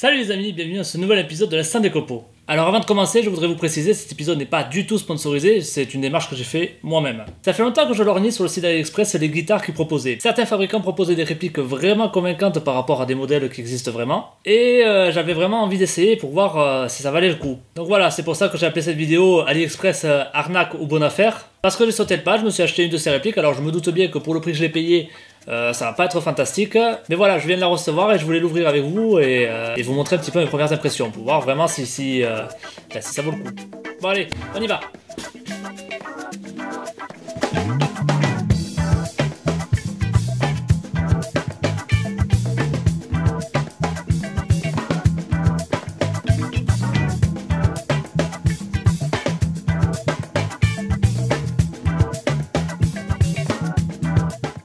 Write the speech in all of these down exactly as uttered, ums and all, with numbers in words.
Salut les amis, bienvenue dans ce nouvel épisode de l'Instant des Copeaux. Alors avant de commencer, je voudrais vous préciser, cet épisode n'est pas du tout sponsorisé, c'est une démarche que j'ai fait moi-même. Ça fait longtemps que je lorgnais sur le site AliExpress les guitares qu'ils proposaient. Certains fabricants proposaient des répliques vraiment convaincantes par rapport à des modèles qui existent vraiment, et euh, j'avais vraiment envie d'essayer pour voir euh, si ça valait le coup. Donc voilà, c'est pour ça que j'ai appelé cette vidéo AliExpress euh, arnaque ou bonne affaire. Parce que j'ai sauté le pas, je me suis acheté une de ces répliques, alors je me doute bien que pour le prix que je l'ai payé, Euh, ça va pas être fantastique, mais voilà, je viens de la recevoir et je voulais l'ouvrir avec vous et, euh, et vous montrer un petit peu mes premières impressions pour voir vraiment si, si, euh, ben, si ça vaut le coup. Bon allez, on y va.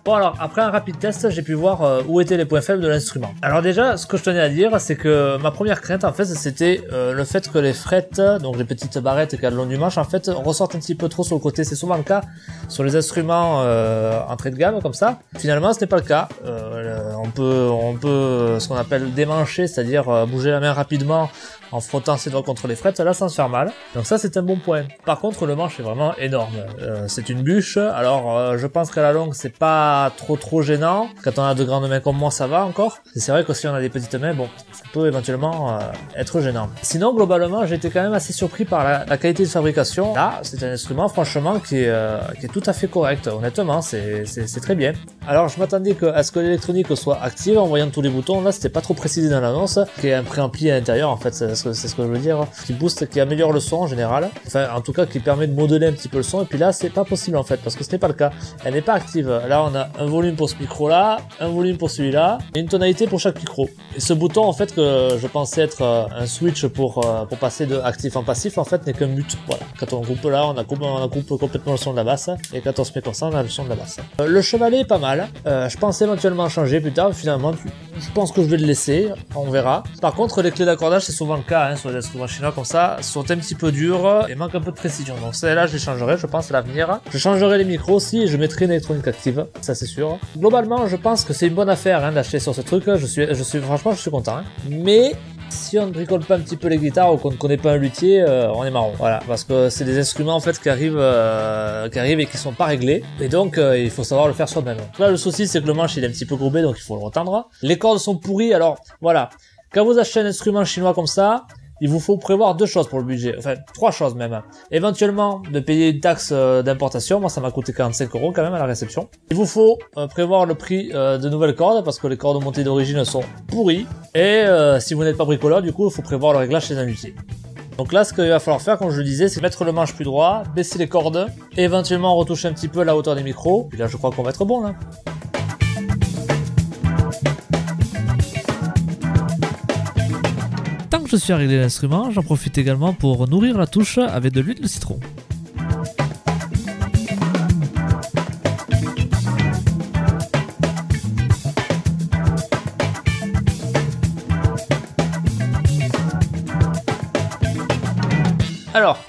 Bon alors, après un rapide test, j'ai pu voir euh, où étaient les points faibles de l'instrument. Alors déjà, ce que je tenais à dire, c'est que ma première crainte en fait, c'était euh, le fait que les frettes, donc les petites barrettes qu'il y a le long du manche, en fait, ressortent un petit peu trop sur le côté. C'est souvent le cas sur les instruments euh, entrée de gamme comme ça. Finalement, ce n'est pas le cas. Euh, on peut, on peut ce qu'on appelle démancher, c'est-à-dire euh, bouger la main rapidement en frottant ses doigts contre les frettes, là sans se faire mal. Donc ça, c'est un bon point. Par contre, le manche est vraiment énorme. Euh, c'est une bûche. Alors, euh, je pense qu'à la longue, c'est pas trop trop gênant. Quand on a de grandes mains comme moi, ça va encore. C'est vrai que si on a des petites mains, bon, ça peut éventuellement euh, être gênant. Sinon, globalement, j'ai été quand même assez surpris par la, la qualité de fabrication. Là, c'est un instrument, franchement, qui est, euh, qui est tout à fait correct. Honnêtement, c'est très bien. Alors, je m'attendais à ce que l'électronique soit active en voyant tous les boutons. Là, c'était pas trop précisé dans l'annonce. Il y a un préampli à l'intérieur, en fait, c'est ce, ce que je veux dire, qui booste, qui améliore le son en général. Enfin, en tout cas, qui permet de modeler un petit peu le son. Et puis là, c'est pas possible, en fait, parce que ce n'est pas le cas. Elle n'est pas active. Là, on a un volume pour ce micro là, un volume pour celui là et une tonalité pour chaque micro. Et ce bouton en fait que je pensais être un switch pour, pour passer de actif en passif, en fait n'est qu'un mute. Voilà, quand on coupe là on a coupe, on a coupe complètement le son de la basse, et quand on se met comme ça on a le son de la basse. Euh, le chevalet est pas mal, euh, je pensais éventuellement changer plus tard, mais finalement je pense que je vais le laisser, on verra. Par contre les clés d'accordage, c'est souvent le cas hein, sur les instruments chinois comme ça, sont un petit peu dures et manquent un peu de précision, donc celle-là je les changerai je pense à l'avenir. Je changerai les micros aussi et je mettrai une électronique active, ça c'est sûr. Globalement, je pense que c'est une bonne affaire hein, d'acheter sur ce truc. Je suis, je suis, franchement, je suis content. Hein. Mais si on ne bricole pas un petit peu les guitares ou qu'on ne connaît pas un luthier, euh, on est marron. Voilà, parce que c'est des instruments en fait qui arrivent, euh, qui arrivent et qui sont pas réglés. Et donc, euh, il faut savoir le faire soi-même. Là, le souci, c'est que le manche il est un petit peu courbé, donc il faut le retendre. Les cordes sont pourries. Alors, voilà. Quand vous achetez un instrument chinois comme ça, il vous faut prévoir deux choses pour le budget, enfin trois choses même. Éventuellement de payer une taxe d'importation, moi ça m'a coûté quarante-cinq euros quand même à la réception. Il vous faut prévoir le prix de nouvelles cordes parce que les cordes montées d'origine sont pourries. Et euh, si vous n'êtes pas bricoleur, du coup il faut prévoir le réglage chez un luthier. Donc là, ce qu'il va falloir faire, comme je le disais, c'est mettre le manche plus droit, baisser les cordes, éventuellement retoucher un petit peu la hauteur des micros. Puis là, je crois qu'on va être bon là. Tant que je suis à régler l'instrument, j'en profite également pour nourrir la touche avec de l'huile de citron. Alors,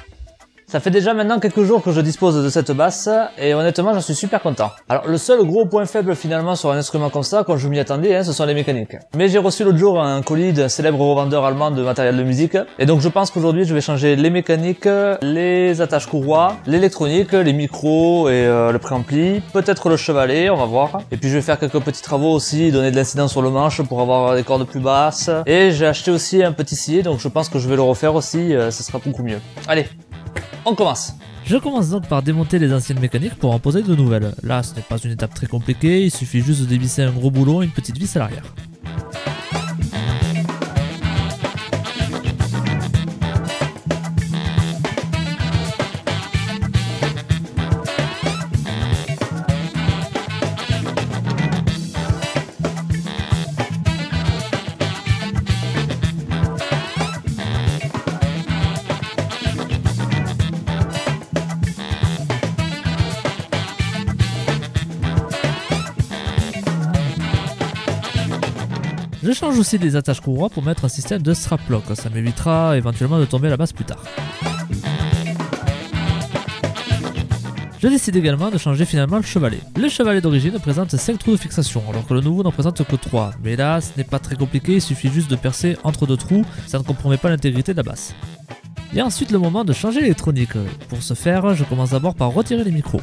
ça fait déjà maintenant quelques jours que je dispose de cette basse et honnêtement j'en suis super content. Alors le seul gros point faible finalement sur un instrument comme ça, quand je m'y attendais, hein, ce sont les mécaniques. Mais j'ai reçu l'autre jour un colis d'un célèbre revendeur allemand de matériel de musique et donc je pense qu'aujourd'hui je vais changer les mécaniques, les attaches courroies, l'électronique, les micros et euh, le préampli, peut-être le chevalet, on va voir. Et puis je vais faire quelques petits travaux aussi, donner de l'incidence sur le manche pour avoir des cordes plus basses. Et j'ai acheté aussi un petit scié donc je pense que je vais le refaire aussi, euh, ça sera beaucoup mieux. Allez, on commence. Je commence donc par démonter les anciennes mécaniques pour en poser de nouvelles. Là, ce n'est pas une étape très compliquée, il suffit juste de dévisser un gros boulon et une petite vis à l'arrière. Je change aussi les attaches courroies pour mettre un système de strap-lock, ça m'évitera éventuellement de tomber la basse plus tard. Je décide également de changer finalement le chevalet. Le chevalet d'origine présente cinq trous de fixation alors que le nouveau n'en présente que trois, mais là ce n'est pas très compliqué, il suffit juste de percer entre deux trous, ça ne compromet pas l'intégrité de la basse. Et ensuite le moment de changer l'électronique. Pour ce faire, je commence d'abord par retirer les micros.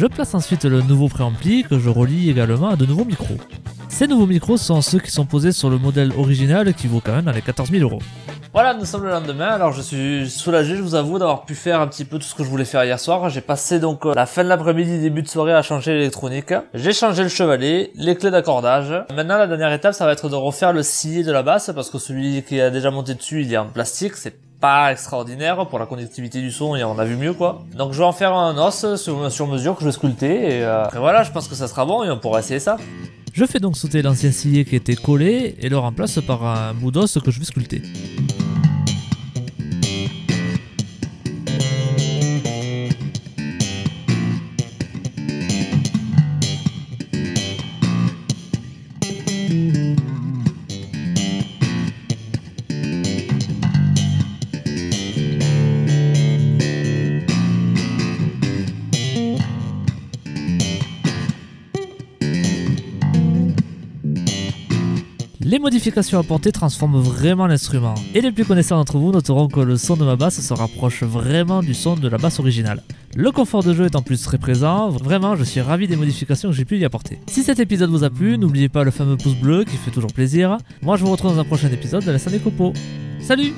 Je place ensuite le nouveau préampli que je relie également à de nouveaux micros. Ces nouveaux micros sont ceux qui sont posés sur le modèle original qui vaut quand même dans les quatorze mille euros. Voilà, nous sommes le lendemain, alors je suis soulagé, je vous avoue, d'avoir pu faire un petit peu tout ce que je voulais faire hier soir. J'ai passé donc la fin de l'après-midi, début de soirée à changer l'électronique. J'ai changé le chevalet, les clés d'accordage. Maintenant, la dernière étape, ça va être de refaire le scié de la basse parce que celui qui a déjà monté dessus, il est en plastique, c'est pas extraordinaire pour la connectivité du son et on a vu mieux quoi. Donc je vais en faire un os sur, sur mesure que je vais sculpter et, euh, et voilà, je pense que ça sera bon et on pourra essayer ça. Je fais donc sauter l'ancien scié qui était collé et le remplace par un bout d'os que je vais sculpter. Les modifications apportées transforment vraiment l'instrument, et les plus connaissants d'entre vous noteront que le son de ma basse se rapproche vraiment du son de la basse originale. Le confort de jeu est en plus très présent, vraiment je suis ravi des modifications que j'ai pu y apporter. Si cet épisode vous a plu, n'oubliez pas le fameux pouce bleu qui fait toujours plaisir. Moi je vous retrouve dans un prochain épisode de L'Instant des Copeaux. Salut!